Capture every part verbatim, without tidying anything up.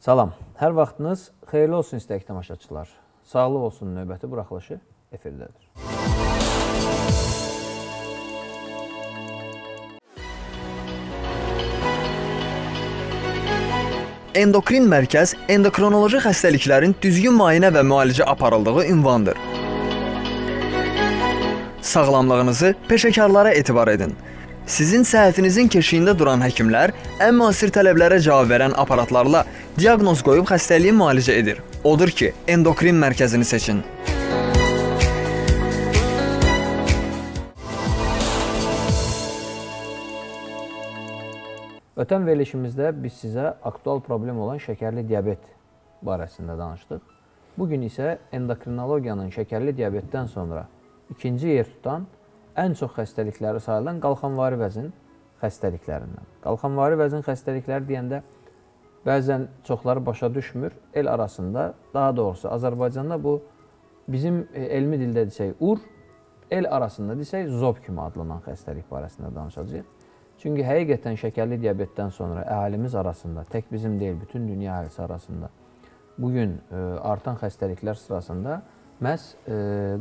Salam, hər vaxtınız xeyirli olsun istəyək tamaşaçılar. Sağlıq olsun növbəti buraxılışı efirdədir. Endokrin mərkəz endokrinoloji xəstəliklərin düzgün müayinə və müalicə aparıldığı ünvandır. Sağlamlığınızı peşəkarlara etibar edin. Sizin səhhətinizin keşiyində duran həkimlər ən müasir tələblərə cavab verən aparatlarla diaqnoz qoyub xəstəliyi müalicə edir. Odur ki, endokrin mərkəzini seçin. Ötən verilişimizdə biz sizə aktual problem olan şəkərli diabet barəsində danışdıq. Bugün isə endokrinologiyanın şəkərli diabetdən sonra ikinci yer tutan ən çox xəstəlikləri sayılan qalxanvari vəzin xəstəliklərindən. Qalxanvari vəzin xəstəlikləri deyəndə bəzən çoxları başa düşmür el arasında. Daha doğrusu Azərbaycanda bu bizim elmi dildə desək U R, el arasında desək Z O B kimi adlanan xəstəlik barəsində danışacağıq. Çünki həqiqətən şəkərli diabetdən sonra əhalimiz arasında, tək bizim deyil, bütün dünya əhalisi arasında bugün artan xəstəliklər sırasında məhz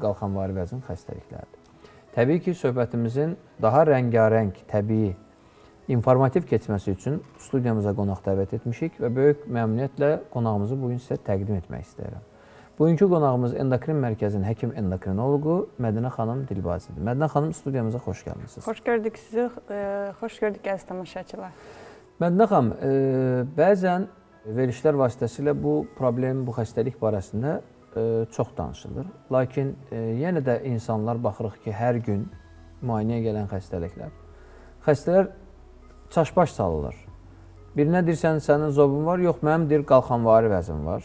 qalxanvari vəzin xəstəlikləridir. Təbii ki, söhbətimizin daha rəngarəng, təbii, informativ keçməsi üçün studiyamıza qonaq dəvət etmişik və böyük məmnuniyyətlə qonağımızı bugün sizə təqdim etmək istəyirəm. Bugünkü qonağımız Endokrin Mərkəzinin həkim endokrinologu Mədinə xanım Dilbazidir. Mədinə xanım, studiyamıza xoş gəlmişsiniz. Xoş gördük sizi, xoş gördük əziz tamaşaçılar. Mədinə xanım, bəzən verilişlər vasitəsilə bu problem, bu xəstəlik barəsində çox danışılır. Lakin yenə də insanlar baxırıq ki, hər gün müayinəyə gələn xəstəliklər. Xəstələr çaşbaş salırlar. Birinə deyirsən, sənin zobun var, yox, mənim deyir, qalxanvari vəzim var.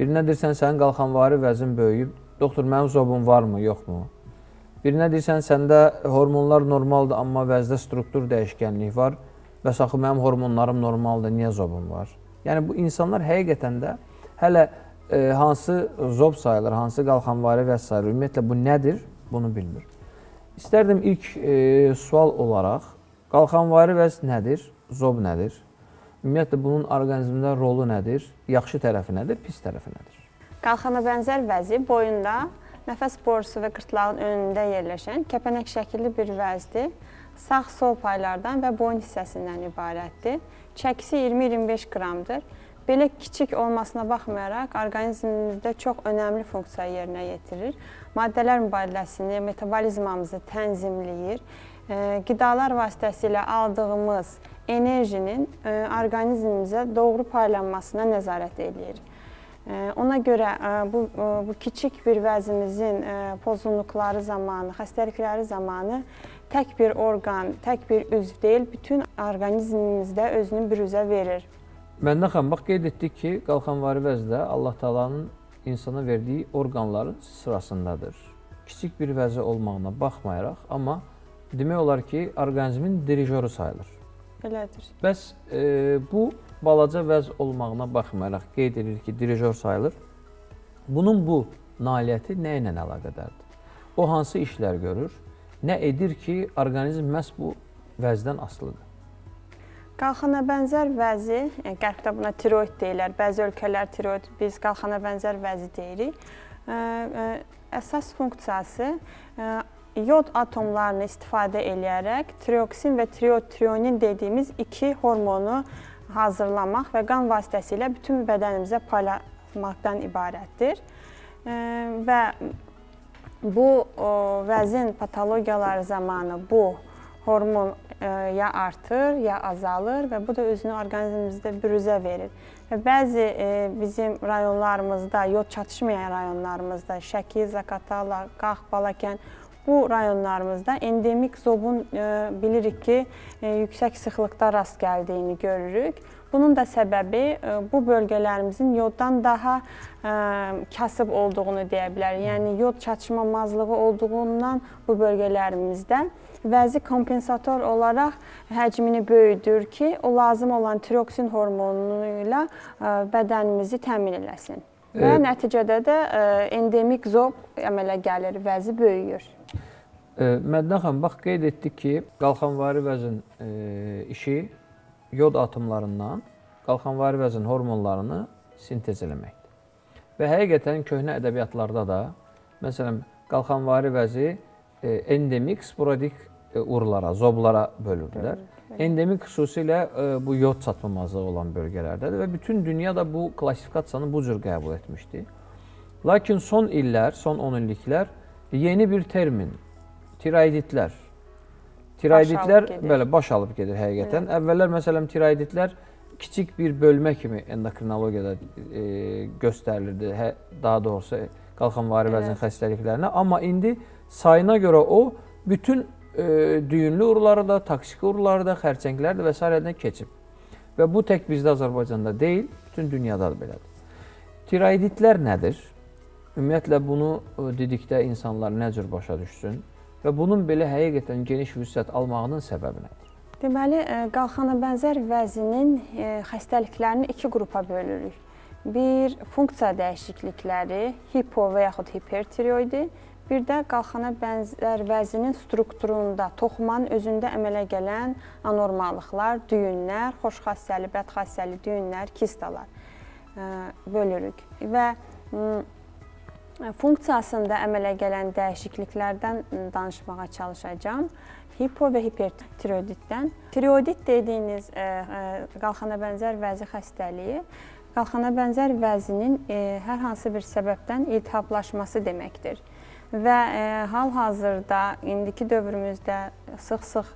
Birinə deyirsən, sənin qalxanvari vəzim böyüyüb, doktor, mənim zobun varmı, yoxmu? Birinə deyirsən, səndə hormonlar normaldır, amma vəzdə struktur dəyişkənlik var və saxı, mənim hormonlarım normaldır, niyə zobun var? Yəni, bu insanlar həqiqətən də hələ hansı zob sayılır, hansı qalxanvari vəz sayılır, ümumiyyətlə bu nədir, bunu bilmir. İstərdim ilk sual olaraq, qalxanvari vəz nədir, zob nədir? Ümumiyyətlə, bunun orqanizmdə rolu nədir, yaxşı tərəfi nədir, pis tərəfi nədir? Qalxana bənzər vəzi boyunda, nəfəs borusu və qırtlağın önündə yerləşən kəpənək şəkilli bir vəzdir. Sağ-sol paylardan və boyun hissəsindən ibarətdir. Çəkisi iyirmi iyirmi beş qramdır. Belə kiçik olmasına baxmayaraq, orqanizmimizdə çox önəmli funksiya yerinə yetirir. Maddələr mübaliləsini, metabolizmamızı tənzimləyir. Qidalar vasitəsilə aldığımız enerjinin orqanizmimizə doğru paylanmasına nəzarət edir. Ona görə bu kiçik bir vəzimizin pozunluqları zamanı, xəstəlikləri zamanı tək bir orqan, tək bir üzv deyil, bütün orqanizmimizdə özünü büruzə verir. Mədinə xanım, bax, qeyd etdik ki, qalxanvari vəzdə Allah Taala'nın insana verdiyi orqanların sırasındadır. Kiçik bir vəzi olmağına baxmayaraq, amma demək olar ki, orqanizmin dirijoru sayılır. Belədir. Bəs bu balaca vəz olmağına baxmayaraq qeyd edilir ki, dirijor sayılır. Bunun bu nailiyyəti nə ilə əlaqədardır? O hansı işlər görür, nə edir ki, orqanizm məhz bu vəzdən asılıdır? Qalxana bənzər vəzi, qərbdə buna tiroid deyirlər, bəzi ölkələr tiroid, biz qalxana bənzər vəzi deyirik. Əsas funksiyası yod atomlarını istifadə eləyərək tiroksin və triotrionin dediyimiz iki hormonu hazırlamaq və qan vasitəsilə bütün bədənimizə paylaşmaqdan ibarətdir. Və bu vəzin patologiyaları zamanı bu hormon ya artır, ya azalır və bu da özünü orqanizmimizdə büruzə verir. Və bəzi bizim rayonlarımızda, yod çatışmayan rayonlarımızda, Şəki, Zaqatala, Qax, Balakən, bu rayonlarımızda endemik zobun bilirik ki, yüksək sıxlıqda rast gəldiyini görürük. Bunun da səbəbi bu bölgələrimizin yoddan daha kasıb olduğunu deyə bilərik. Yəni, yod çatışmamazlığı olduğundan bu bölgələrimizdə vəzi kompensator olaraq həcmini böyüdür ki, o lazım olan tiroksin hormonu ilə bədənimizi təmin eləsin. Və nəticədə də endemik zob əmələ gəlir, vəzi böyüyür. Mədinə xanım, bax, qeyd etdik ki, qalxanvari vəzin işi yod atomlarından, qalxanvari vəzin hormonlarını sintez eləməkdir. Və həqiqətən köhnə ədəbiyyatlarda da, məsələn, qalxanvari vəzi endemik, sporadik uğurlara, zoblara bölürlər. Endemik xüsusilə bu yod çatmamazlığı olan bölgələrdədir və bütün dünya da bu klassifikasiyanı bu cür qəbul etmişdi. Lakin son illər, son on illiklər yeni bir termin, tiroiditlər. Tiroiditlər belə baş alıb gedir həqiqətən. Əvvəllər məsələn tiroiditlər kiçik bir bölmə kimi endokrinologiyada göstərilirdi, daha doğrusu qalxanvari vəzin xəstəliklərinə. Amma indi sayına görə o bütün düyünlü uğurları da, toksik uğurları da, xərçənglər də və s. keçib. Və bu tək bizdə Azərbaycanda deyil, bütün dünyada da belədir. Tiroiditlər nədir? Ümumiyyətlə, bunu dedikdə insanlar nə cür başa düşsün və bunun belə həqiqətən geniş vüsət almağının səbəbi nədir? Deməli, qalxana bənzər vəzinin xəstəliklərini iki qrupa bölürük. Bir, funksiya dəyişiklikləri, hipo və yaxud hipertiroidi, bir də qalxana bənzər vəzinin strukturunda, toxumanın özündə əmələ gələn anormallıqlar, düyünlər, xoş xassəli, bəd xassəli düyünlər, kistalar bölürük. Və funksiyasında əmələ gələn dəyişikliklərdən danışmağa çalışacağam. Hipo və hipertiroiditdən. Tiroidit dediyiniz qalxana bənzər vəzi xəstəliyi, qalxana bənzər vəzinin hər hansı bir səbəbdən iltihablaşması deməkdir. Və hal-hazırda, indiki dövrümüzdə sıx-sıx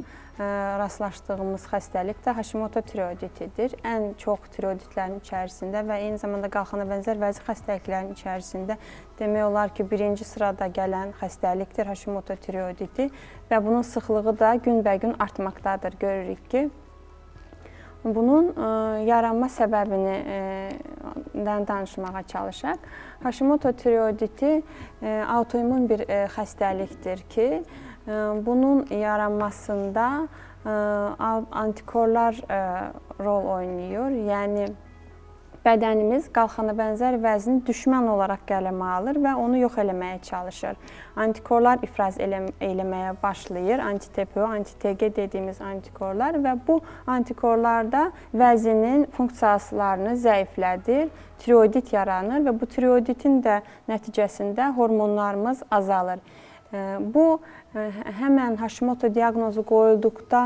rastlaşdığımız xəstəlik də Hashimoto tiroiditidir. Ən çox tiroiditlərin içərisində və eyni zamanda qalxana bənzər vəzi xəstəliklərin içərisində demək olar ki, birinci sırada gələn xəstəlikdir Hashimoto tiroiditi və bunun sıxlığı da günbəgün artmaqdadır. Görürük ki, bunun yaranma səbəbindən danışmağa çalışaq. Hashimoto tiroiditi autoimmun bir xəstəlikdir ki, bunun yaranmasında antikorlar rol oynayır. Yəni, bədənimiz qalxana bənzər vəzini düşmən olaraq qələmə alır və onu yox eləməyə çalışır. Antikorlar ifraz eləməyə başlayır, anti-T P O, anti-T G dediyimiz antikorlar və bu antikorlar da vəzinin funksiyaslarını zəiflədir, tiroidit yaranır və bu tiroiditin də nəticəsində hormonlarımız azalır. Bu, həmən Hashimoto diaqnozu qoyulduqda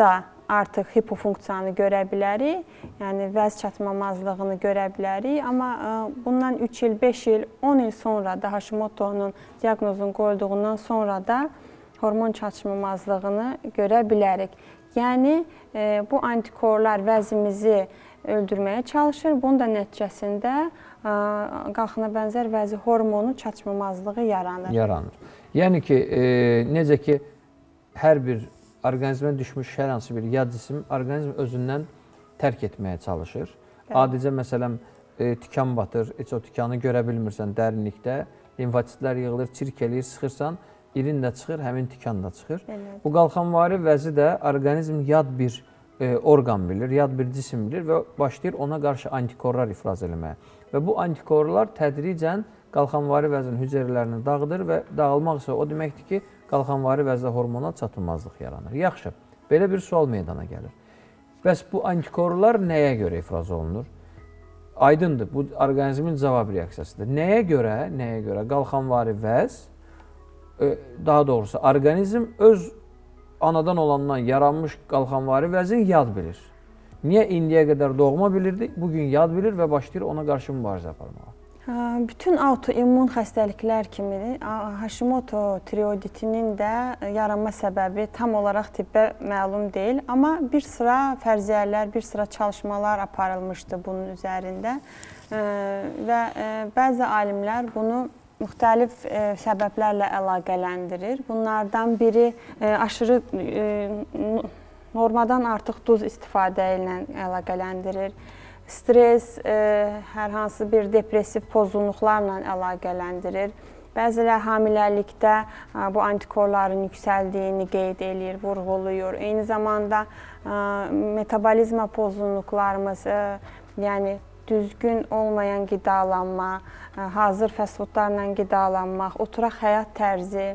da artıq hipofunksiyanı görə bilərik, yəni vəz çatmamazlığını görə bilərik, amma bundan üç il, beş il, on il sonra da Hashimoto'nun diaqnozun qoyulduğundan sonra da hormon çatışmamazlığını görə bilərik. Yəni, bu antikorlar vəzimizi öldürməyə çalışır, bunun da nəticəsində qalxana bənzər vəzi hormonu çatışmamazlığı yaranır. Yaranır. Yəni ki, necə ki, hər bir orqanizmə düşmüş hər hansı bir yad cisim orqanizm özündən tərk etməyə çalışır. Adicə, məsələn, tikan batır, heç o tikanı görə bilmirsən dərinlikdə, limfatitlər yığılır, çirk eləyir, sıxırsan, ilin də çıxır, həmin tikan da çıxır. Bu qalxanvari vəzi də orqanizm yad bir orqan bilir, yad bir cisim bilir və başlayır ona qarşı antikorlar ifraz eləməyə. Və bu antikorlar tədricən qalxanvari vəzin hüceyrələrini dağıdır və dağılmaq isə o deməkdir ki, qalxanvari vəzdə hormona çatılmazlıq yaranır. Yaxşı, belə bir sual meydana gəlir. Bəs bu antikorlar nəyə görə ifraz olunur? Aydındır, bu orqanizmin cavab reaksiyasıdır. Nəyə görə, nəyə görə qalxanvari vəz, daha doğrusu orqanizm öz anadan olandan yaranmış qalxanvari vəzin yad bilir. Niyə indiyə qədər doğma bilirdi, bugün yad bilir və başlayır ona qarşı mübarizə aparmağa? Bütün autoimmun xəstəliklər kimi Hashimoto tiroiditinin də yaranma səbəbi tam olaraq tibbə məlum deyil, amma bir sıra fərziyyələr, bir sıra çalışmalar aparılmışdı bunun üzərində və bəzi alimlər bunu müxtəlif səbəblərlə əlaqələndirir. Bunlardan biri aşırı normadan artıq duz istifadə ilə əlaqələndirir. Stres hər hansı bir depresiv pozğunluqlarla əlaqələndirir. Bəzilər hamiləlikdə bu antikorların yüksəldiyini qeyd edir, vurğuluyor. Eyni zamanda metabolizma pozğunluqlarımız, yəni düzgün olmayan qidalanma, hazır fastfoodlarla qidalanmaq, oturaq həyat tərzi,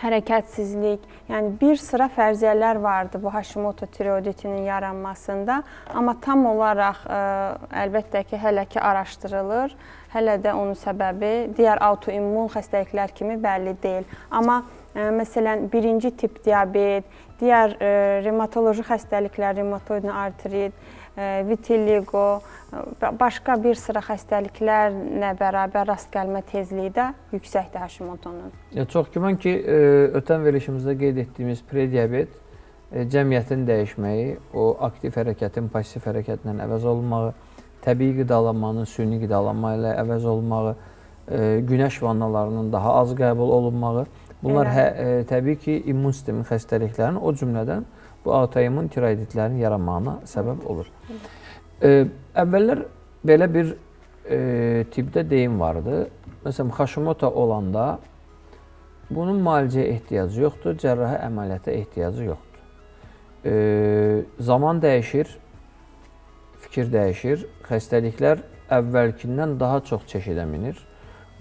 hərəkətsizlik, yəni bir sıra fərziyyələr vardı bu Hashimoto tiroiditinin yaranmasında, amma tam olaraq ə, əlbəttə ki, hələ ki araşdırılır, hələ də onun səbəbi digər autoimmun xəstəliklər kimi bəlli deyil. Amma ə, məsələn, birinci tip diabet, digər ə, revmatoloji xəstəliklər, revmatoid artrit, vitiligo, başqa bir sıra xəstəliklərlə bərabər rast gəlmə tezliyi də yüksəkdir Hashimoto'nun. Çox güman ki, ötən verilişimizdə qeyd etdiyimiz prediabet cəmiyyətin dəyişməyi, o aktiv hərəkətin pasif hərəkətlə əvəz olunmağı, təbii qidalanmanın süni qidalanma ilə əvəz olunmağı, günəş vannalarının daha az qəbul olunmağı, bunlar hə, təbii ki, immun sistemin xəstəliklərinin, o cümlədən bu autoimmun tiroiditlərin yaranmasına səbəb olur. Ee, əvvəllər belə bir e, tipdə deyim vardı. Məsələn, Hashimoto olanda bunun müalicəyə ehtiyacı yoxdur, cərrahi əməliyyata ehtiyacı yoxdur. Ee, zaman dəyişir, fikir dəyişir, xəstəliklər əvvəlkindən daha çox çeşidə minir.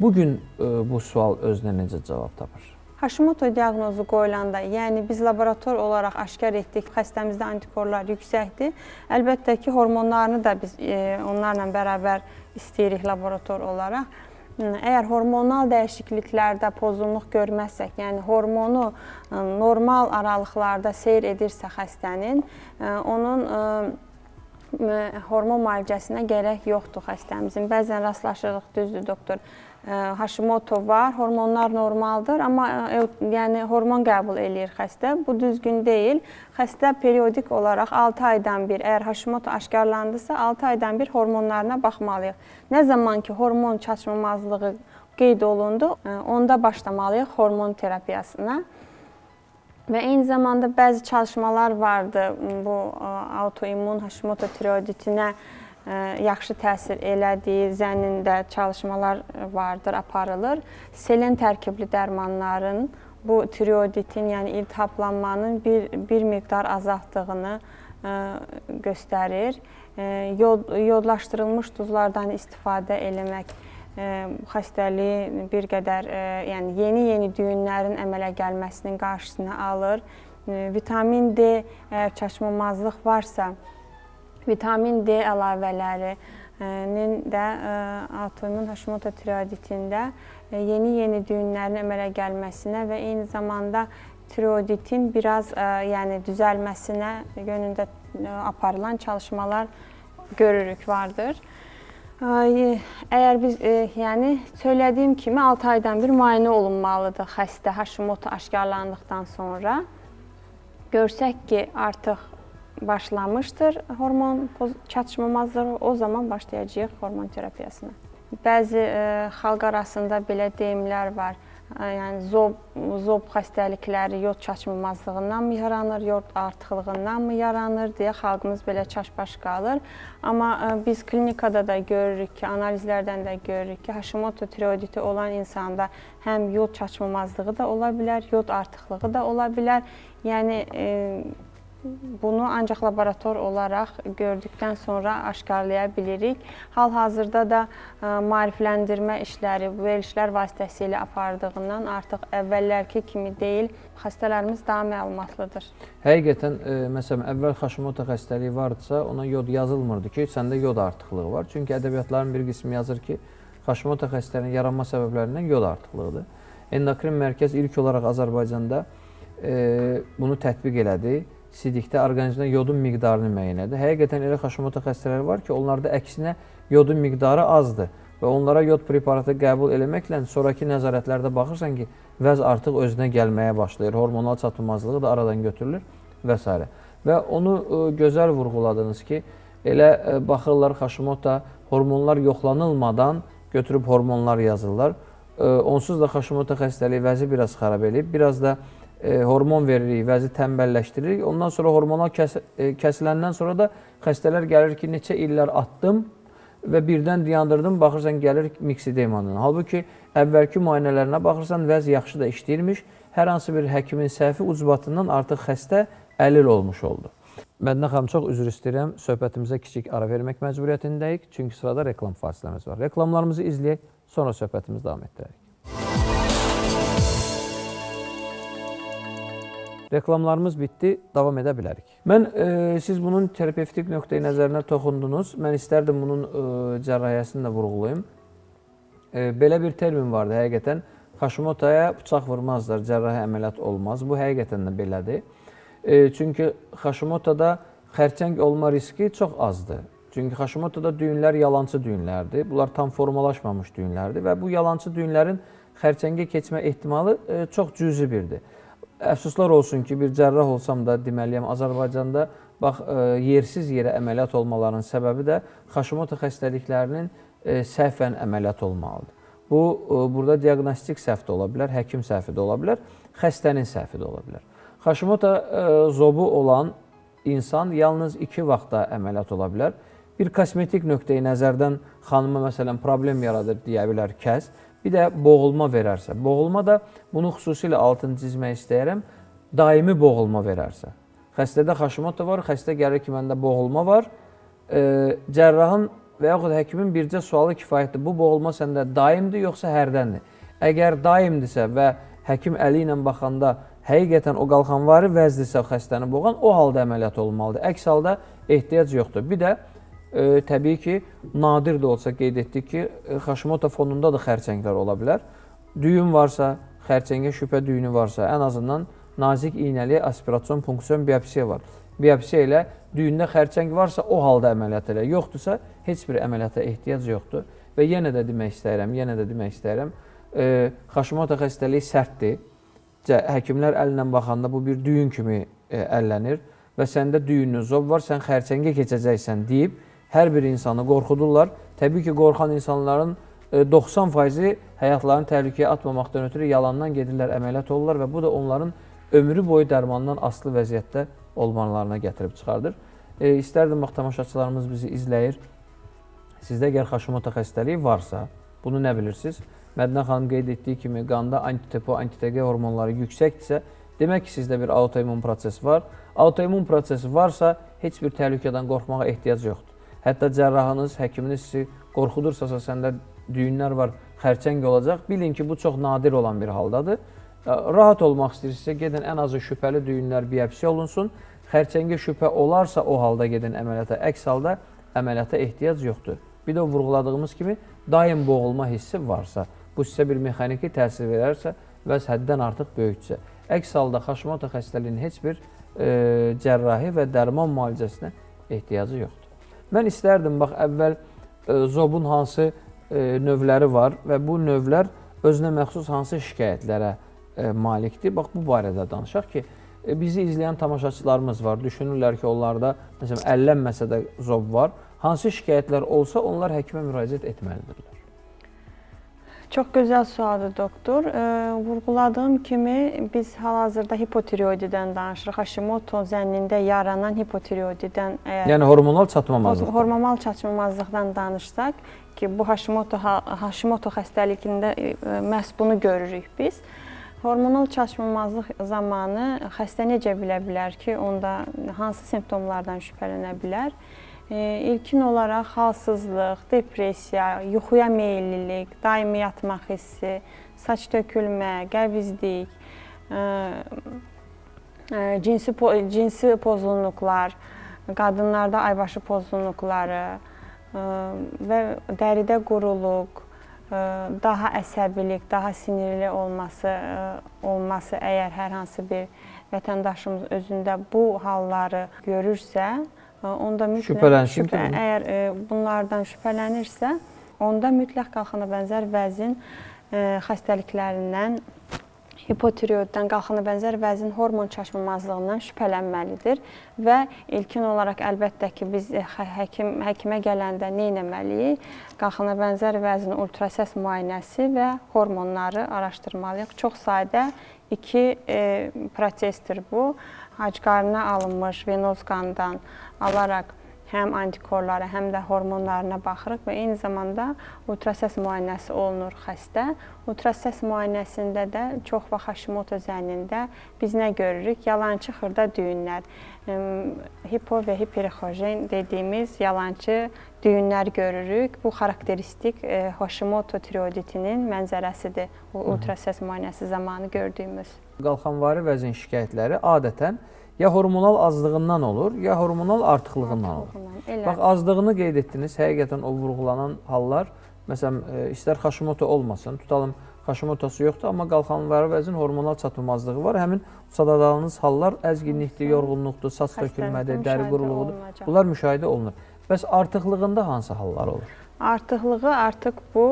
Bugün e, bu sual özünə necə cavab tapır? Hashimoto diaqnozu qoyulanda, yəni biz laborator olaraq aşkar etdik, xəstəmizdə antikorlar yüksəkdir. Əlbəttə ki, hormonlarını da biz e, onlarla bərabər istəyirik laborator olaraq. Əgər hormonal dəyişikliklərdə pozğunluq görməzsək, yəni hormonu normal aralıqlarda seyr edirsə xəstənin, e, onun e, hormon müalicəsinə gərək yoxdur xəstəmizin. Bəzən rastlaşırıq, düzdür doktor, Hashimoto var, hormonlar normaldır, amma yəni hormon qəbul eləyir xəstə. Bu düzgün deyil. Xəstə periodik olaraq altı aydan bir, əgər Hashimoto aşkarlandısa, altı aydan bir hormonlarına baxmalıyıq. Nə zaman ki hormon çatışmamazlığı qeyd olundu, onda başlamalıyıq hormon terapiyasına. Və eyni zamanda bəzi çalışmalar vardı, bu autoimmun Hashimoto tiroiditinə yaxşı təsir elədiyi zənnində çalışmalar vardır, aparılır. Selen tərkibli dərmanların bu tiroiditin, yəni iltihaplanmanın bir, bir miqdar azaltdığını göstərir. Yod, yodlaşdırılmış duzlardan istifadə eləmək xəstəliyi bir qədər, yəni yeni-yeni düyünlərin əmələ gəlməsinin qarşısını alır. Vitamin D, əgər çatışmamazlıq varsa, vitamin D əlavələrinin də autoimmun Hashimoto tiroiditində yeni-yeni düyünlərin əmələ gəlməsinə və eyni zamanda tiroiditin biraz yəni düzəlməsinə yönündə aparılan çalışmalar görürük, vardır. Əgər biz, e, yəni, söylədiyim kimi altı aydan bir müayinə olunmalıdır xəstə Hashimoto aşkarlandıqdan sonra. Görsək ki, artıq başlamışdır hormon çatışmamazlığı, o zaman başlayacağıq hormon terapiyasına. Bəzi e, xalq arasında belə deyimlər var, yəni zob, zob xəstəlikləri yod çatışmamazlığından mı yaranır, yod artıqlığından mı yaranır deyə xalqımız belə çaşbaş qalır. Amma biz klinikada da görürük ki, analizlərdən də görürük ki, Hashimoto tiroiditi olan insanda həm yod çatışmamazlığı da ola bilər, yod artıqlığı da ola bilər. Yəni e, bunu ancaq laborator olaraq gördükdən sonra aşkarlaya bilirik. Hal-hazırda da maarifləndirmə işləri, verilişlər vasitəsilə apardığından artıq əvvəllərki kimi deyil, xəstələrimiz daha məlumatlıdır. Həqiqətən, məsələn, əvvəl Hashimoto xəstəliyi vardısa, ona yod yazılmırdı ki, səndə yod artıqlığı var. Çünki ədəbiyyatların bir qismi yazır ki, Hashimoto xəstəliyinin yaranma səbəblərindən yod artıqlığıdır. Endokrin Mərkəz ilk olaraq Azərbaycanda bunu tətbiq elədi. Sidikdə orqanizmdə yodun miqdarını müəyyən edir. Həqiqətən elə Hashimoto xəstələri var ki, onlarda əksinə yodun miqdarı azdır və onlara yod preparatı qəbul eləməklə sonraki nəzarətlərdə baxırsan ki, vəz artıq özünə gəlməyə başlayır, hormonal çatılmazlığı da aradan götürülür və s. Və onu gözəl vurğuladınız ki, elə baxırlar Hashimoto, hormonlar yoxlanılmadan götürüb hormonlar yazırlar. Onsuz da Hashimoto xəstəliyi vəzi biraz xarab eləyib, biraz da hormon veririk, vəzi tənbəlləşdiririk. Ondan sonra hormonal kəs kəsiləndən sonra da xəstələr gəlir ki, neçə illər atdım və birdən dayandırdım, baxırsan gəlir miksidemana. Halbuki əvvəlki müayinələrinə baxırsan, vəzi yaxşı da işləyirmiş. Hər hansı bir həkimin səhvi ucbatından artıq xəstə əlil olmuş oldu. Mədinə xanım, çox üzr istəyirəm. Söhbətimizə kiçik ara vermək məcburiyyətindəyik, çünki sırada reklam fasiləmiz var. Reklamlarımızı izləyək, sonra söhbətimiz davam etdirək. Reklamlarımız bitdi, davam edə bilərik. Mən, e, siz bunun terapevtik nöqteyi nəzərinə toxundunuz. Mən istərdim bunun e, cərrahiyyəsini də vurğulayım. E, belə bir termin vardı həqiqətən. Hashimotoya bıçaq vurmazlar, cərrahi əməliyyat olmaz. Bu həqiqətən də belədir. E, çünki Hashimotoda xərçəng olma riski çox azdır. Çünki Hashimotoda düyünlər yalancı düyünlərdir. Bunlar tam formalaşmamış düyünlərdir və bu yalancı düyünlərin xərçəngə keçmə ehtimalı e, çox cüzi birdir. Əfsuslar olsun ki, bir cərrah olsam da deməliyəm, Azərbaycanda bax, yersiz yerə əməliyyat olmalarının səbəbi də Hashimoto xəstəliklərinin səhvən əməliyyat olmalıdır. Bu, burada diaqnostik səhv də ola bilər, həkim səhvi də ola bilər, xəstənin səhvi də ola bilər. Hashimoto zobu olan insan yalnız iki vaxtda əməliyyat ola bilər. Bir kosmetik nöqteyi nəzərdən xanıma, məsələn, problem yaradır deyə bilər kəs. Bir də boğulma verərsə, boğulma da bunu xüsusilə altını cizmək istəyirəm, daimi boğulma verərsə. Xəstədə Hashimoto var, xəstə gəlir ki, məndə boğulma var. E, cərrahın və yaxud həkimin bircə sualı kifayətdir. Bu boğulma səndə daimdir, yoxsa hərdəndir? Əgər daimdirsə və həkim əli ilə baxanda həqiqətən o qalxanvarı vəzdirsə xəstəni boğan, o halda əməliyyat olmalıdır. Əks halda ehtiyac yoxdur. Bir də E, təbii ki, nadir də olsa qeyd etdik ki, Hashimoto fonunda da xərçənglər ola bilər. Düyün varsa, xərçəngə şübhə düyünü varsa, ən azından nazik iynəli aspirasyon funksiyon biopsiya var. Biopsiya ilə düyündə xərçəng varsa, o halda əməliyyat elə. Yoxdursa, heç bir əməliyyata ehtiyac yoxdur. Və yenə də demək istəyirəm, yenə də demək istəyirəm, e, Hashimoto xəstəliyi sərtdir. Həkimlər əllə baxanda bu bir düyün kimi e, əllənir və səndə düyünün zob var, sən xərçəngə keçəcəksən deyib, hər bir insanı qorxudurlar. Təbii ki, qorxan insanların doxsan faizi həyatlarını təhlükəyə atmamaqdan ötürü yalandan gedirlər, əməliyyat olurlar və bu da onların ömrü boyu dərmandan asılı vəziyyətdə olmalarına gətirib çıxardır. E, İstərdim, bax, tamaşaçılarımız bizi izləyir. Sizdə əgər Hashimoto xəstəliyi varsa, bunu nə bilirsiniz? Mədinə xanım qeyd etdiyi kimi, qanda anti-T P O, anti-T G hormonları yüksəkdirsə, demək ki, sizdə bir autoimmun proses var. Autoimmun prosesi varsa, heç bir təhlükədən qorxmağa ehtiyac yoxdur. Hətta cərrahınız, həkiminiz sizi qorxudursasa, səndə düyünlər var, xərçəng olacaq. Bilin ki, bu çox nadir olan bir haldadır. Rahat olmaq istəyirsinizsə, gedin ən azı şübhəli düyünlər biopsiya olunsun. Xərçəngə şübhə olarsa, o halda gedin əməliyyata. Əks halda əməliyyata ehtiyac yoxdur. Bir də vurğuladığımız kimi, daim boğulma hissi varsa, bu sizə bir mexaniki təsir verərsə və həddən artıq böyükdirsə, əks halda Hashimoto xəstəliyinin heç bir e, cərrahi və dərman müalicəsinə ehtiyacı yoxdur. Mən istərdim, bax, əvvəl e, zobun hansı e, növləri var və bu növlər özünə məxsus hansı şikayətlərə e, malikdir. Bax, bu barədə danışaq ki, e, bizi izləyən tamaşaçılarımız var. Düşünürlər ki, onlarda, məsələn, əllənməsə də zob var. Hansı şikayətlər olsa, onlar həkimə müraciət etməlidirlər. Çox gözəl sualdır, doktor. E, vurğuladığım kimi, biz hal-hazırda hipotireoididən danışırıq. Hashimoto zənnində yaranan hipotireoididən... Əgər, yəni, hormonal çatmamazlıqdan. Hormonal çatmamazlıqdan danışsaq ki, bu Hashimoto, Hashimoto xəstəlikində e, məhz bunu görürük biz. Hormonal çatmamazlıq zamanı xəstə necə bilə bilər ki, onda hansı simptomlardan şübhələnə bilər? İlkin olaraq halsızlıq, depressiya, yuxuya meyillilik, daimi yatmaq hissi, saç tökülmə, qəbizlik, cinsi, cinsi pozğunluqlar, qadınlarda aybaşı pozğunluqları və dəridə quruluq, daha əsəbilik, daha sinirli olması, olması əgər hər hansı bir vətəndaşımız özündə bu halları görürsə, onda mütləq şübhə, əgər e, bunlardan şübhələnirsə, onda mütləq qalxana bənzər vəzin e, xəstəliklərindən, hipotireoiddən qalxana bənzər vəzin hormon çatışmazlığından şübhələnməlidir və ilkin olaraq əlbəttə ki, biz həkim, həkimə gələndə nə etməliyik? Qalxana bənzər vəzin ultrasəs müayinəsi və hormonları araşdırmalıyıq. Çox sadə iki e, prosesdir bu. Hacqarına alınmış venoz qandan alaraq həm antikorlara, həm də hormonlarına baxırıq və eyni zamanda ultrasəs müayinəsi olunur xəstə. Ultrasəs müayinəsində də çox vaxt Hashimoto zənnində biz nə görürük? Yalançı xırda düyünlər, hipo və hiperexojen dediyimiz yalançı düyünlər görürük. Bu xarakteristik e, Hashimoto tiroiditinin mənzərəsidir, ultrasəs müayinəsi zamanı gördüyümüz. Qalxanvari vəzin şikayətləri adətən ya hormonal azlığından olur, ya hormonal artıqlığından olur. Elədir. Bax, azlığını qeyd etdiniz, həqiqətən o vurğulanan hallar, məsələn, e, istər Hashimoto olmasın, tutalım, Hashimotosu yoxdur, amma qalxanvari vəzin hormonal çatılmazlığı var. Həmin sadadalınız hallar əzginlikdir, yorğunluqdur, saç tökülmədir, dəri quruluğudur. Bunlar müşahidə olunur. Bəs artıqlığında hansı hallar olur? Artıqlığı artıq bu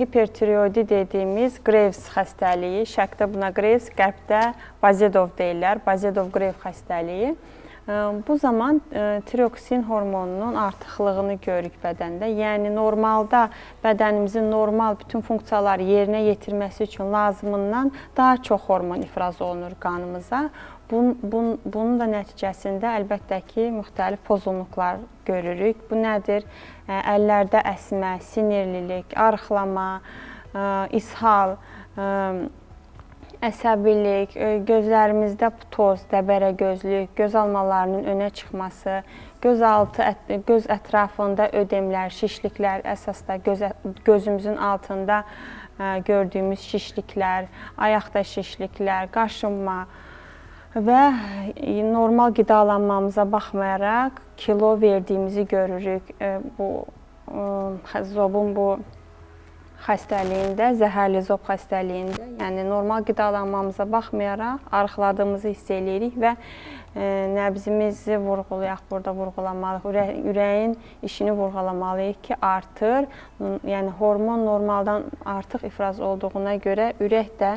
hipertiroidi dediyimiz Graves xəstəliyi, şərqdə buna Graves, qərbdə Basedow deyirlər, Basedow-Graves xəstəliyi. Bu zaman tiroksin hormonunun artıqlığını görürük bədəndə. Yəni, normalda bədənimizin normal bütün funksiyaları yerinə yetirməsi üçün lazımından daha çox hormon ifraz olunur qanımıza. Bun, bun, bunun da nəticəsində əlbəttə ki, müxtəlif pozğunluqlar görürük. Bu nədir? Əllərdə əsmə, sinirlilik, arıqlama, ishal, əsəbilik, gözlərimizdə toz, dəbərəgözlük, göz almalarının önə çıxması, göz altı, göz ətrafında ödemlər, şişliklər, əsasda göz, gözümüzün altında gördüyümüz şişliklər, ayaqda şişliklər, qaşınma və normal qidalanmamıza baxmayaraq kilo verdiyimizi görürük. Bu zobun bu xəstəliyində, zəhərli zob xəstəliyində, yəni normal qidalanmamıza baxmayaraq arıqladığımızı hiss eləyirik və nəbzimizi vurğulayaq, burada vurğulamalıyıq, ürəyin işini vurğulamalıyıq ki, artır, yəni hormon normaldan artıq ifraz olduğuna görə ürək də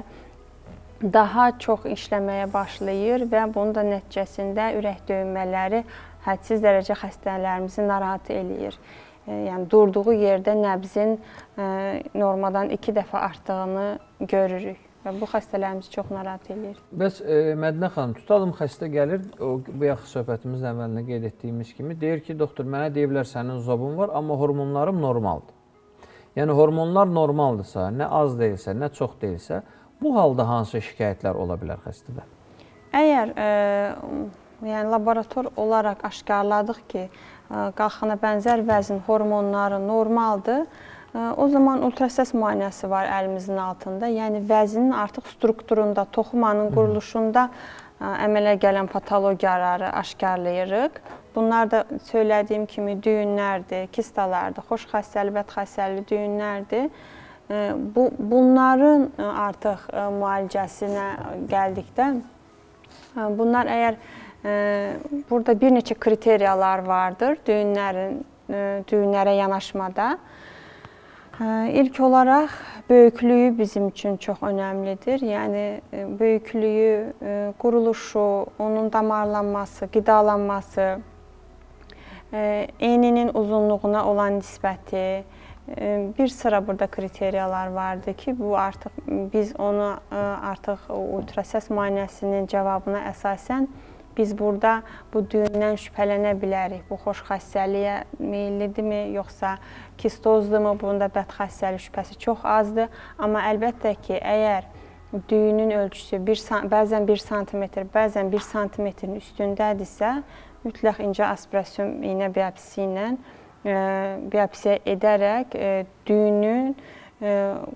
daha çox işləməyə başlayır və bunun da nəticəsində ürək döyünmələri hədsiz dərəcə xəstələrimizin narahat eləyir. Yəni, durduğu yerdə nəbzin normadan iki dəfə artdığını görürük və bu xəstələrimizi çox narahat eləyir. Bəs, e, Mədinə xanım, tutalım xəstə gəlir, o, bu yaxşı söhbətimizin əvvəlində qeyd etdiyimiz kimi, deyir ki, doktor, mənə deyiblər, sənin zobun var, amma hormonlarım normaldır. Yəni, hormonlar normaldırsa, nə az deyilsə, nə çox deyilsə, bu halda hansı şikayətlər ola bilər xəstədə? Əgər e, yəni, laborator olaraq aşkarladıq ki, qalxana bənzər vəzin hormonları normaldır, o zaman ultrasəs müayinəsi var əlimizin altında. Yəni, vəzinin artıq strukturunda, toxumanın quruluşunda əmələ gələn patologiyaları aşkarlayırıq. Bunlar da söylədiyim kimi düyünlərdir, kistalardır, xoş xəstəli, bəd xəstəli düyünlərdir. Bu, bunların artıq müalicəsinə gəldikdə, bunlar əgər burada bir neçə kriteriyalar vardır düğünlərin, düğünlərə yanaşmada. İlk olaraq böyüklüyü bizim üçün çox önəmlidir. Yəni, böyüklüyü, quruluşu, onun damarlanması, qidalanması, eninin uzunluğuna olan nisbəti, bir sıra burada kriteriyalar vardır ki, bu artıq biz onu artıq ultrasəs müayinəsinin cavabına əsasən biz burada bu düyündən şübhələnə bilərik. Bu xoş xəstəliyə meyillidirmi, yoxsa kistozdurmu, bunda bəd xəstəli şübhəsi çox azdır. Amma əlbəttə ki, əgər düyünün ölçüsü bir, bəzən bir santimetr, bəzən bir santimetrin üstündədirsə, mütləq incə aspirasiyon iynə biopsisi ilə e, biopsiya edərək e, düyünün e,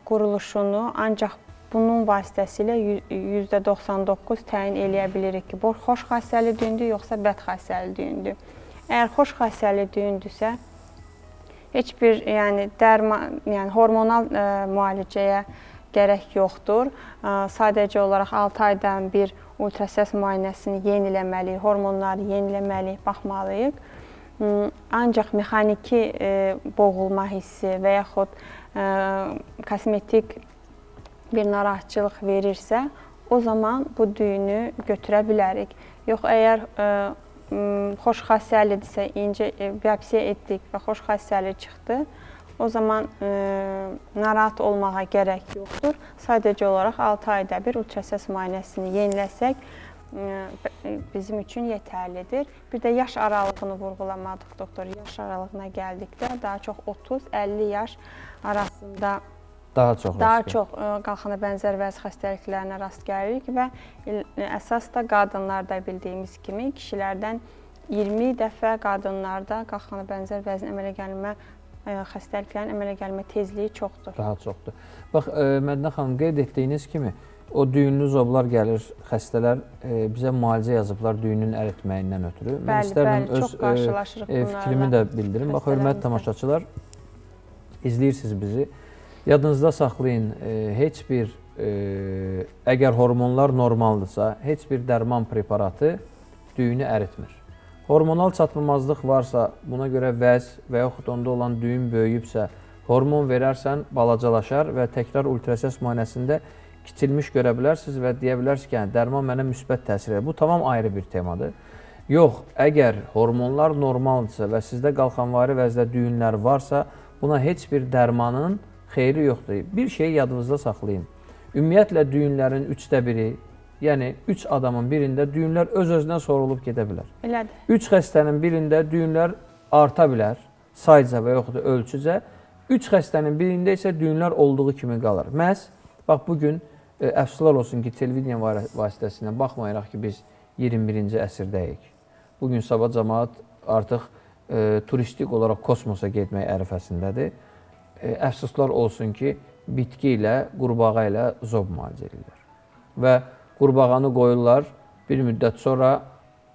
quruluşunu ancaq bunun vasitəsilə yüzdə doxsan doqquz təyin eləyə bilirik ki, bu xoş xəstəli düyündür, yoxsa bəd xəstəli düyündür. Əgər xoş xəstəli düyündürsə, heç bir yəni, dərman, yəni, hormonal ə, müalicəyə gərək yoxdur. Ə, sadəcə olaraq altı aydan bir ultrasəs müayinəsini yeniləməliyik, hormonları yeniləməliyik, baxmalıyıq. Ancaq mexaniki ə, boğulma hissi və yaxud ə, kosmetik bir narahatçılıq verirsə, o zaman bu düyünü götürə bilərik. Yox, əgər ə, xoş xəstəlidirsə, incə e, biopsiya etdik və xoş xəstəli çıxdı, o zaman ə, narahat olmağa gərək yoxdur. Sadəcə olaraq altı ayda bir ultrasəs müayinəsini yeniləsək, ə, bizim üçün yetərlidir. Bir də yaş aralığını vurğulamadıq, doktor. Yaş aralığına gəldikdə daha çox otuz əlli yaş arasında daha çox, daha çox qalxana bənzər vəzi xəstəliklərinə rast gəlirik və əsas da qadınlarda bildiyimiz kimi kişilərdən iyirmi dəfə qadınlarda qalxana bənzər vəzin əmələ gəlmə xəstəliklərin əmələ gəlmə tezliyi çoxdur. Daha çoxdur. Bax, Mədinə xanım, qeyd etdiyiniz kimi, o düyünlü zoblar gəlir, xəstələr bizə müalicə yazıblar düyünün əritməyindən ötürü. Mən istərdim öz fikrimi də bildirim. Bax, hörmətli tamaşaçılar, izləyirsiniz bizi. Yadınızda saxlayın, heç bir, əgər hormonlar normaldırsa, heç bir dərman preparatı düyünü əritmir. Hormonal çatmamazlıq varsa, buna görə vəz və yaxud onda olan düyün böyüyübsə, hormon verərsən, balacalaşar və təkrar ultrasəs müayənəsində kiçilmiş görə bilərsiniz və deyə bilərsiniz ki, dərman mənə müsbət təsir edir. Bu tamam ayrı bir temadır. Yox, əgər hormonlar normaldırsa və sizdə qalxanvari vəzdə düyünlər varsa, buna heç bir dərmanın xeyri yoxdur. Bir şey yadınızda saxlayın. Ümumiyyətlə, düyünlərin üçdə biri, yəni üç adamın birində düyünlər öz-özünə sorulub gedə bilər. Elədir. Üç xəstənin birində düyünlər arta bilər, sayca və yoxdur ölçücə. Üç xəstənin birində isə düyünlər olduğu kimi qalır. Məhz, bax, bugün əfsuslar olsun ki, televiziya vasitəsindən baxmayaraq ki, biz iyirmi birinci əsrdəyik. Bugün sabah cəmaət artıq turistik olaraq kosmosa getmək ərəfəsindədir. Əfsuslar olsun ki, bitki ilə, qurbağa ilə zob müalicə edirlər. Və qurbağanı qoyurlar, bir müddət sonra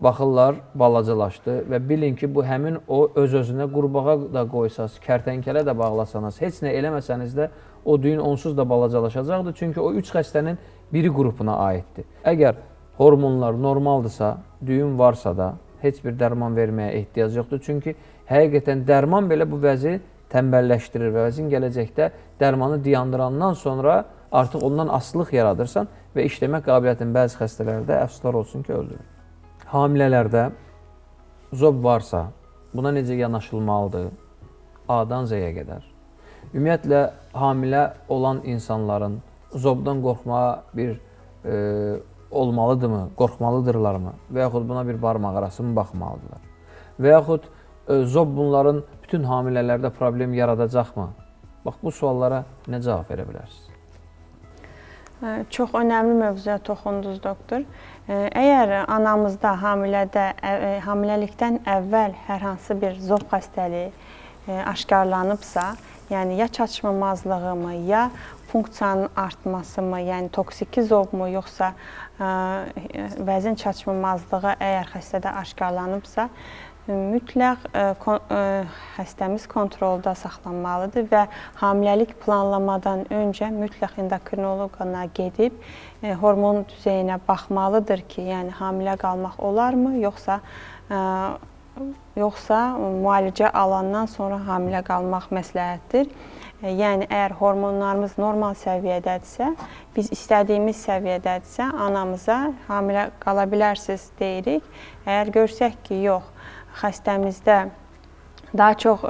baxırlar, balacalaşdı və bilin ki, bu həmin o öz-özünə qurbağa da qoysanız, kərtənkələ də bağlasanız, heç nə eləməsəniz də o düyün onsuz da balacalaşacaqdır. Çünki o üç xəstənin biri qrupuna aiddir. Əgər hormonlar normaldırsa, düyün varsa da heç bir dərman verməyə ehtiyac yoxdur. Çünki həqiqətən dərman belə bu vəzi tənbəlləşdirir və vəzin gələcəkdə dərmanı dayandırandan sonra artıq ondan asılıq yaradırsan və işləmək qabiliyyətinin bəzi xəstələrdə əfsuslar olsun ki, öldürür. Hamilələrdə zob varsa, buna necə yanaşılmalıdır? A-dan Z-yə qədər. Ümumiyyətlə, hamilə olan insanların zobdan qorxmağa bir olmalıdırmı, qorxmalıdırlarmı və yaxud buna bir barmaq arası mı baxmalıdırlar? Və yaxud zob bunların bütün hamilələrdə problem yaradacaqmı? Bax, bu suallara nə cavab verə bilərsiniz? Çox önəmli mövzuya toxundunuz, doktor. Əgər anamızda hamiləlikdən əvvəl hər hansı bir zob xəstəliyi aşkarlanıbsa, yəni ya çatışmamazlığımı, ya funksiyanın artmasımı, yəni toksiki zobmu, yoxsa vəzin çatışmamazlığı əgər xəstədə aşkarlanıbsa, mütləq xəstəmiz kontrolda saxlanmalıdır və hamiləlik planlamadan öncə mütləq endokrinoloqa gedib hormon düzeyinə baxmalıdır ki, yəni hamilə qalmaq olarmı, yoxsa yoxsa müalicə alandan sonra hamilə qalmaq məsləhətdir. Yəni, əgər hormonlarımız normal səviyyədədirsə, biz istədiyimiz səviyyədədirsə, anamıza hamilə qala bilərsiniz deyirik. Əgər görsək ki, yox, xəstəmizdə daha çox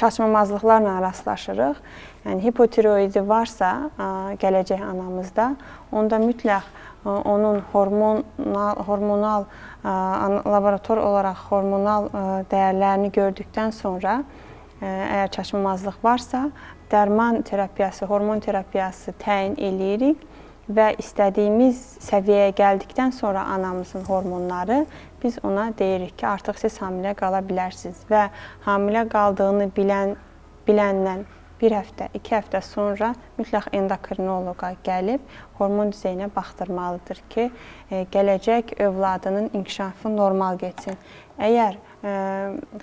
çatışmamazlıqlarla rastlaşırıq. Yəni, hipotiroidi varsa gələcək anamızda, onda mütləq onun hormonal, laborator olaraq hormonal dəyərlərini gördükdən sonra, əgər çatışmamazlıq varsa, dərman terapiyası, hormon terapiyası təyin edirik və istədiyimiz səviyyəyə gəldikdən sonra anamızın hormonları biz ona deyirik ki, artıq siz hamilə qala bilərsiniz və hamilə qaldığını biləndən bir həftə, iki həftə sonra mütləq endokrinoloqa gəlib hormon düzeyinə baxdırmalıdır ki, gələcək övladının inkişafı normal geçsin. Əgər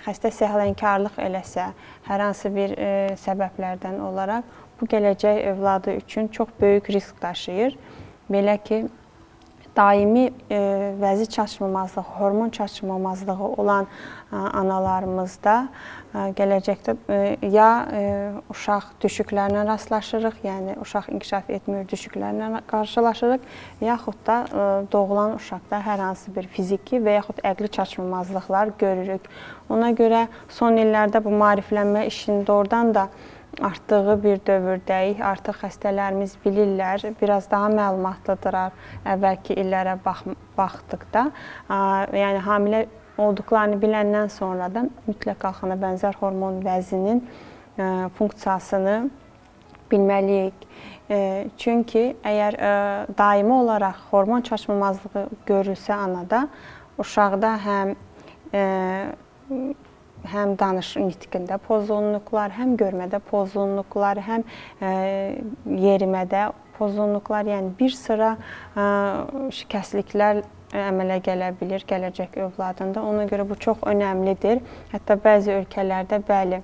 xəstə səhlənkarlıq eləsə, hər hansı bir səbəblərdən olaraq, bu gələcək övladı üçün çox böyük risk daşıyır. Belə ki, daimi vəzi çatışmamazlığı, hormon çatışmamazlığı olan analarımızda gələcəkdə ya uşaq düşüklərinə rastlaşırıq, yəni uşaq inkişaf etmir düşüklərinə qarşılaşırıq, yaxud da doğulan uşaqda hər hansı bir fiziki və yaxud əqli çatışmamazlıqlar görürük. Ona görə son illərdə bu maariflənmə işini doğrudan da artdığı bir dövrdəyik, artıq xəstələrimiz bilirlər, biraz daha məlumatlıdırlar əvvəlki illərə baxdıqda. Yəni, hamilə olduqlarını biləndən sonra da mütləq qalxana bənzər hormon vəzinin funksiyasını bilməliyik. Çünki əgər daimi olaraq hormon çatışmamazlığı görülsə anada, uşaqda həm həm danış nitqində pozğunluqlar, həm görmədə pozğunluqlar, həm yerimədə pozğunluqlar, yəni bir sıra şikəstliklər əmələ gələ bilir gələcək övladında. Ona görə bu çox önəmlidir. Hətta bəzi ölkələrdə bəli,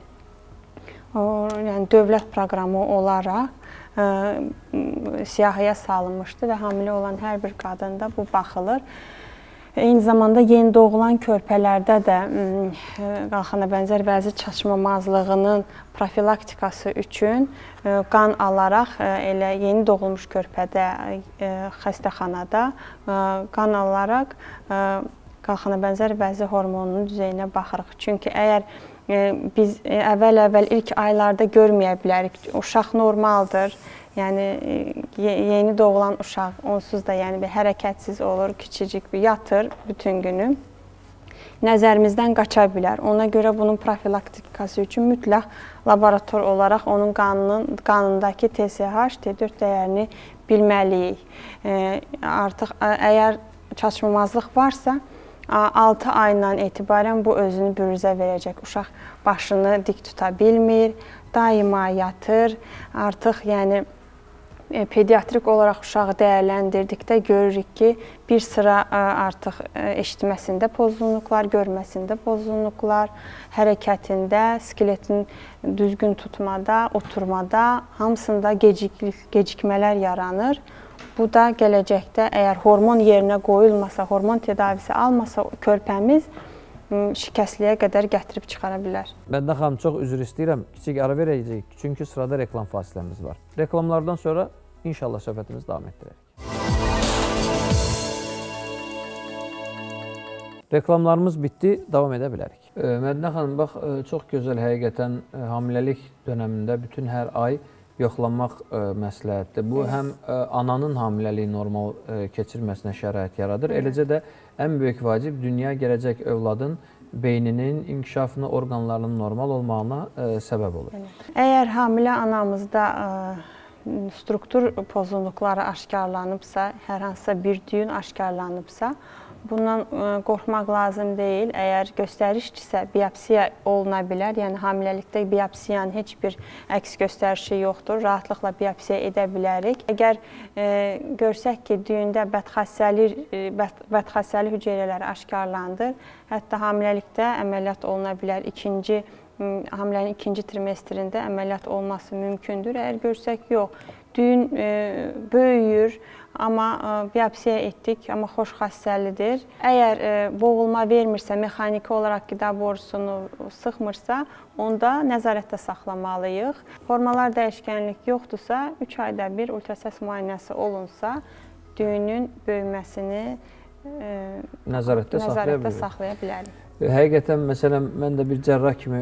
o, yəni dövlət proqramı olaraq ə, siyahıya salınmışdı və hamilə olan hər bir qadında bu baxılır. Eyni zamanda yeni doğulan körpələrdə də qalxana bənzər vəzi çatışmamazlığının profilaktikası üçün qan alaraq elə yeni doğulmuş körpədə xəstəxanada qan alaraq qalxana bənzər vəzi hormonunun düzeyinə baxırıq. Çünki əgər biz əvvəl-əvvəl ilk aylarda görməyə bilərik, uşaq normaldır. Yəni yeni doğulan uşaq onsuz da yəni bir hərəkətsiz olur, kiçicik bir yatır bütün günü. Nəzərimizdən qaça bilər. Ona görə bunun profilaktikası üçün mütləq laborator olaraq onun qanının qanındakı T S H, T dörd dəyərini bilməliyik. Artıq əgər çatışmamazlıq varsa altı aydan etibarən bu özünü büruzə verəcək. Uşaq başını dik tuta bilmir, daima yatır. Artıq yəni pediatrik olaraq uşağı dəyərləndirdikdə görürük ki, bir sıra artıq eşitməsində pozğunluqlar, görməsində pozğunluqlar, hərəkətində, skeletin düzgün tutmada, oturmada, hamısında gecikmələr yaranır. Bu da gələcəkdə əgər hormon yerinə qoyulmasa, hormon tedavisi almasa körpəmiz şikəstliyə qədər gətirib çıxara bilər. Məndə xanım, çox üzr istəyirəm, kiçik ara verəcəyik, çünki sırada reklam fasiləmiz var. Reklamlardan sonra inşallah söhbətimiz davam etdirək. Reklamlarımız bitdi, davam edə bilərik. Mədinə xanım, bax, çox gözəl həqiqətən hamiləlik dönəmində bütün hər ay yoxlanmaq məsləhətdir. Bu, həm ananın hamiləliyi normal keçirməsinə şərait yaradır, eləcə də ən böyük vacib dünya gələcək övladın beyninin inkişafına, orqanlarının normal olmağına səbəb olur. Əgər hamilə anamızda struktur pozğunluqları aşkarlanıbsa, hər hansısa bir düyün aşkarlanıbsa, bundan qorxmaq lazım deyil. Əgər göstərişdirsə, biopsiya oluna bilər. Yəni, hamiləlikdə biopsiyanın heç bir əks göstərişi yoxdur. Rahatlıqla biopsiya edə bilərik. Əgər e, görsək ki, düyündə bədxəssəli e, hüceyrələri aşkarlandır, hətta hamiləlikdə əməliyyat oluna bilər. İkinci, hamilənin ikinci trimestrində əməliyyat olması mümkündür. Əgər görsək, yox, düyün e, böyüyür, amma biopsiya etdik, amma xoş xəstəlidir. Əgər boğulma vermirsə, mexaniki olaraq qida borusunu sıxmırsa, onda nəzarətdə saxlamalıyıq. Formalar dəyişkənlik yoxdursa, üç ayda bir ultrasəs müayinəsi olunsa, düyünün böyüməsini nəzarətdə saxlaya bilərik. Həqiqətən, məsələn, mən də bir cərrah kimi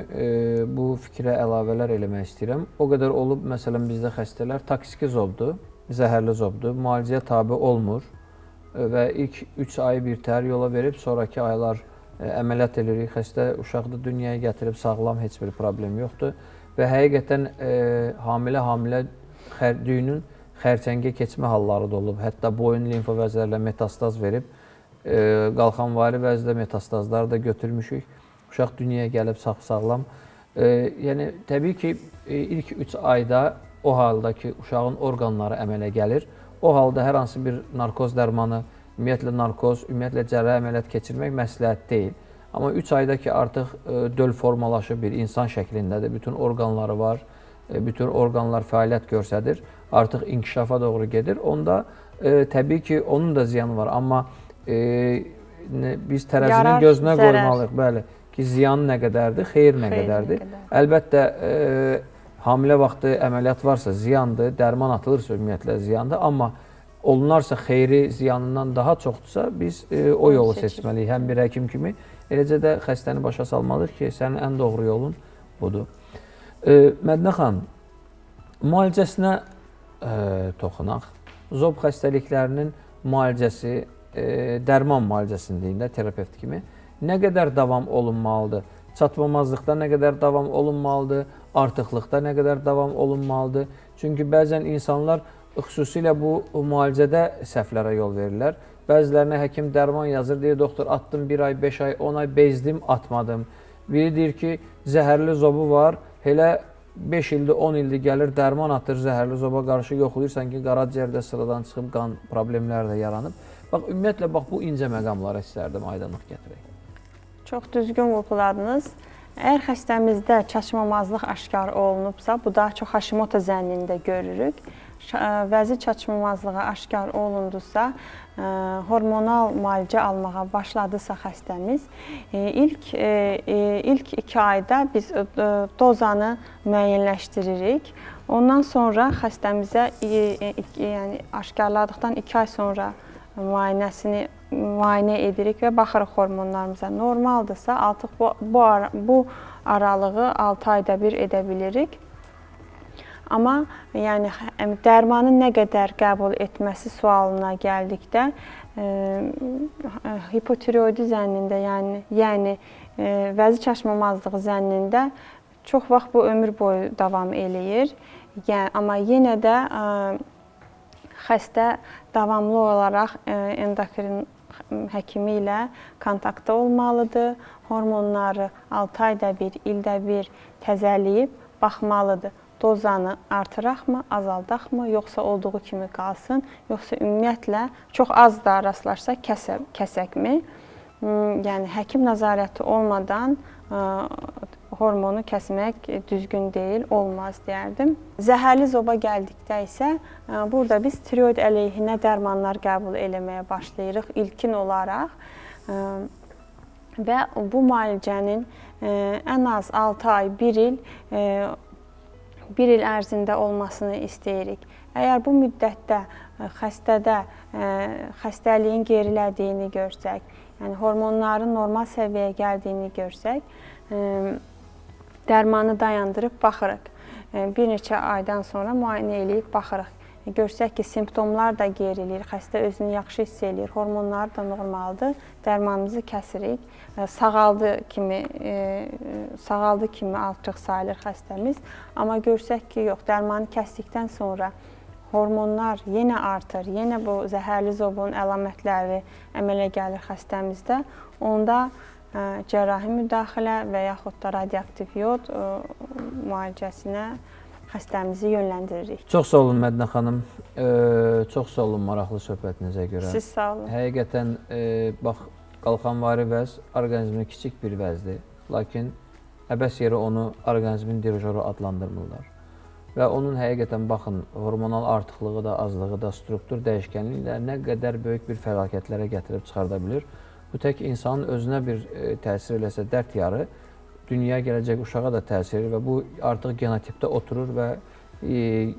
bu fikrə əlavələr eləmək istəyirəm. O qədər olub, məsələn, bizdə xəstələr toksiki zobdur. Zəhərli zobdur, müalicəyə tabi olmur və ilk üç ayı bir tər yola verib, sonraki aylar əməliyyat edirik. Xəstə uşaqda dünyaya gətirib, sağlam, heç bir problem yoxdur. Və həqiqətən hamilə-hamilə düyünün xərçəngə keçmə halları da olub. Hətta boyun limfa vəzilərlə metastaz verib, qalxanvari vəzidə metastazları da götürmüşük. Uşaq dünyaya gəlib sağ-sağlam. Yəni, təbii ki, ilk üç ayda o halda ki, uşağın orqanları əmələ gəlir, o halda hər hansı bir narkoz dərmanı, ümumiyyətlə narkoz, ümumiyyətlə cərrah əməliyyat keçirmək məsləhət deyil. Amma üç ayda ki, artıq döl formalaşıb bir insan şəklindədir, bütün orqanları var, bütün orqanlar fəaliyyət görsədir, artıq inkişafa doğru gedir. Onda təbii ki, onun da ziyanı var, amma biz tərəzinin gözünə qoymalıyıq, bəli, ki, ziyanı nə qədərdir, xeyir nə qədərdir. Əlbəttə, hamilə vaxtı əməliyyat varsa ziyandır, dərman atılırsa ümumiyyətlə ziyandır, amma olunarsa xeyri ziyanından daha çoxdursa biz e, o yolu seçməliyik, həm bir həkim kimi, eləcə də xəstəni başa salmalıyıq ki, sənin ən doğru yolun budur. E, Mədinə xanım, müalicəsinə e, toxunaq. Zob xəstəliklərinin müalicəsi, e, dərman müalicəsini deyəndə terapevt kimi nə qədər davam olunmalıdır? Çatmamazlıqda nə qədər davam olunmalıdır, artıqlıqda nə qədər davam olunmalıdır. Çünki bəzən insanlar xüsusilə bu müalicədə səhvlərə yol verirlər. Bəzilərinə həkim dərman yazır, deyir, doktor, attım bir ay, beş ay, on ay, bezdim, atmadım. Biri deyir ki, zəhərli zobu var, elə beş ildir, on ildir gəlir, dərman atır, zəhərli zoba qarşı yoxlayırsan ki, qaraciyərdə sıradan çıxıb qan problemləri də yaranıb. Bax, ümumiyyətlə, bax, bu incə məqamlara istərdim aydınlıq gətirək. Çox düzgün vurğuladınız. Əgər xəstəmizdə çatışmamazlıq aşkar olunubsa, bu daha çox Hashimoto zənnində görürük. Vəzi çatışmamazlığı aşkar olundusa, hormonal müalicə almağa başladısa xəstəmiz, ilk, ilk iki ayda biz dozanı müəyyənləşdiririk. Ondan sonra xəstəmizə yəni, aşkarladıqdan iki ay sonra müayinəsini müayinə edirik və baxırıq hormonlarımıza. Normaldırsa, artıq bu, bu, bu aralığı altı ayda bir edə bilirik. Amma yəni, dərmanı nə qədər qəbul etməsi sualına gəldikdə, e, hipotiroidi zənnində, yəni, yəni e, vəzi çatışmamazlığı zənnində çox vaxt bu ömür boyu davam eləyir. Yəni, amma yenə də e, xəstə davamlı olaraq e, endokrin həkimi ilə kontaktda olmalıdır. Hormonları altı ayda bir, ildə bir təzəliyib baxmalıdır. Dozanı artıraq mı, azaldaq mı, yoxsa olduğu kimi qalsın, yoxsa ümumiyyətlə çox az da rastlarsa kəsəkmi? Yəni, həkim nəzarəti olmadan hormonu kəsmək düzgün deyil, olmaz deyərdim. Zəhərli zoba gəldikdə isə burada biz tiroid əleyhinə dərmanlar qəbul eləməyə başlayırıq ilkin olaraq və bu müalicənin ən az altı ay, bir il bir il ərzində olmasını istəyirik. Əgər bu müddətdə xəstədə xəstəliyin gerilədiyini görsək, yəni hormonların normal səviyyəyə gəldiyini görsək, dərmanı dayandırıb baxırıq. Bir neçə aydan sonra müayinə eləyib baxırıq. Görsək ki, simptomlar da gerilir, xəstə özünü yaxşı hiss eləyir, hormonlar da normaldır, dərmanımızı kəsirik, sağaldı kimi, sağaldı kimi artıq sayılır xəstəmiz. Amma görsək ki, yox, dərmanı kəsdikdən sonra hormonlar yenə artır, yenə bu zəhərli zobun əlamətləri əmələ gəlir xəstəmizdə, onda cərrahi müdaxilə və yaxud da radioaktiv yod müalicəsinə xəstəmizi yönləndiririk. Çox sağ olun Mədinə xanım, e, çox sağ olun maraqlı söhbətinizə görə. Siz sağ olun. Həqiqətən, e, bax, qalxanvari vəz orqanizmin kiçik bir vəzdir, lakin əbəs yeri onu orqanizmin dirijoru adlandırmırlar. Və onun həqiqətən, baxın, hormonal artıqlığı da, azlığı da, struktur dəyişkənliyi də nə qədər böyük bir fəlakətlərə gətirib çıxarda bilir. Bu tək insanın özünə bir e, təsir eləsə dərd yarı, dünyaya gələcək uşağa da təsir edir və bu artıq genotipdə oturur və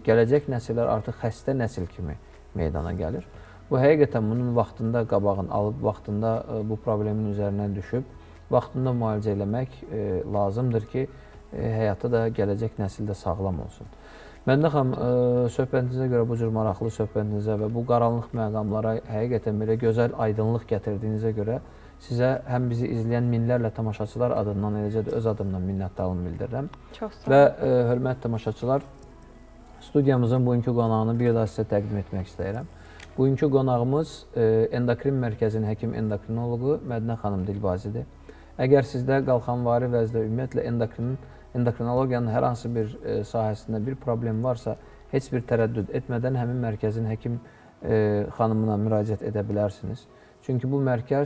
gələcək nəsillər artıq xəstə nəsil kimi meydana gəlir. Bu həqiqətən bunun vaxtında qabağın alıb, vaxtında bu problemin üzərindən düşüb, vaxtında müalicə eləmək lazımdır ki, həyatda da gələcək nəsildə sağlam olsun. Mədinə xanım, söhbətinizə görə, bu cür maraqlı söhbətinizə və bu qaranlıq məqamlara həqiqətən belə gözəl aydınlıq gətirdiyinizə görə sizə həm bizi izləyən minlərlə tamaşaçılar adından, eləcə də öz adımdan minnətdarlığımı bildirirəm. Çox sağ olun. Və e, hörmətli tamaşaçılar, studiyamızın bugünkü qonağını bir daha sizə təqdim etmək istəyirəm. Bugünkü qonağımız e, Endokrin Mərkəzinin həkim endokrinoloqu Mədinə xanım Dilbazidir. Əgər sizdə qalxanvari vəzdə ümumiyyətlə endokrin, endokrinologiyanın hər hansı bir e, sahəsində bir problem varsa, heç bir tərəddüd etmədən həmin mərkəzin həkim e, xanımına müraciət edə bilərsiniz. Çünki bu mərkəz e,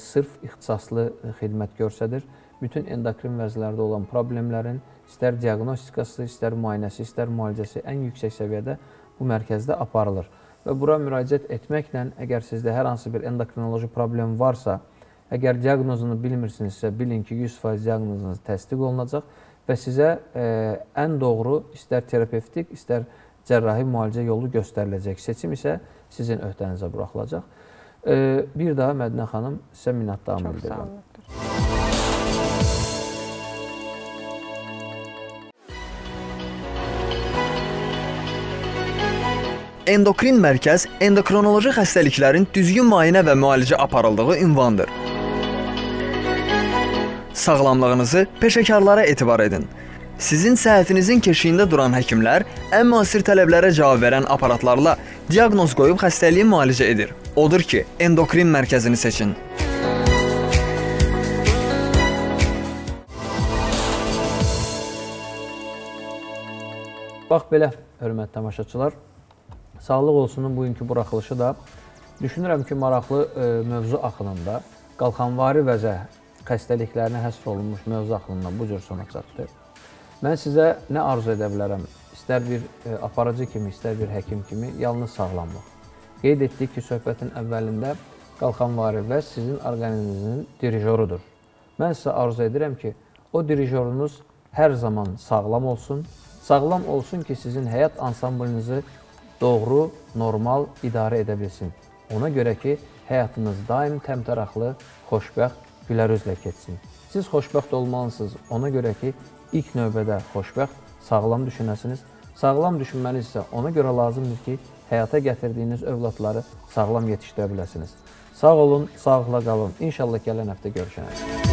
sırf ixtisaslı xidmət görsədir. Bütün endokrin vəzlərdə olan problemlərin istər diaqnostikası, istər müayinəsi, istər müalicəsi ən yüksək səviyyədə bu mərkəzdə aparılır. Və bura müraciət etməklə, əgər sizdə hər hansı bir endokrinoloji problem varsa, əgər diaqnozunu bilmirsinizsə, bilin ki, yüz faiz diaqnozunuz təsdiq olunacaq və sizə e, ən doğru istər terapevtik, istər cərrahi müalicə yolu göstəriləcək. Seçim isə sizin öhdənizə buraxılacaq. Bir daha Mədinə xanım, sizə minnətdarlığımı bildirirəm. Çox sağ olun. Endokrin mərkəz endokrinoloji xəstəliklərin düzgün müayinə və müalicə aparıldığı ünvandır. Sağlamlığınızı peşəkarlara etibar edin. Sizin səhhətinizin keşiyində duran həkimlər ən müasir tələblərə cavab verən aparatlarla diaqnoz qoyub xəstəliyi müalicə edir. Odur ki, endokrin mərkəzini seçin. Bax belə, hörmətli tamaşaçılar, Sağlıq Olsunun bugünkü buraxılışı da düşünürəm ki, maraqlı e, mövzu axınında, qalxanvari vəzə xəstəliklərinə həsr olunmuş mövzu axınında bu cür sona çatdı. Mən sizə nə arzu edə bilərəm? İstər bir e, aparıcı kimi, istər bir həkim kimi, yalnız sağlamlıq. Qeyd etdik ki, söhbətin əvvəlində qalxanvari vəz sizin orqanizminizin dirijorudur. Mən sizə arzu edirəm ki, o dirijorunuz hər zaman sağlam olsun. Sağlam olsun ki, sizin həyat ansamblınızı doğru, normal idarə edə bilsin. Ona görə ki, həyatınız daim təmtəraqlı, xoşbəxt, gülərüzlə keçsin. Siz xoşbəxt olmalısınız. Ona görə ki, ilk növbədə xoşbəxt, sağlam düşünəsiniz. Sağlam düşünməniz isə ona görə lazımdır ki, həyata gətirdiyiniz övladları sağlam yetişdirə biləsiniz. Sağ olun, sağlıqla qalın. İnşallah gələn həftə görüşənəz.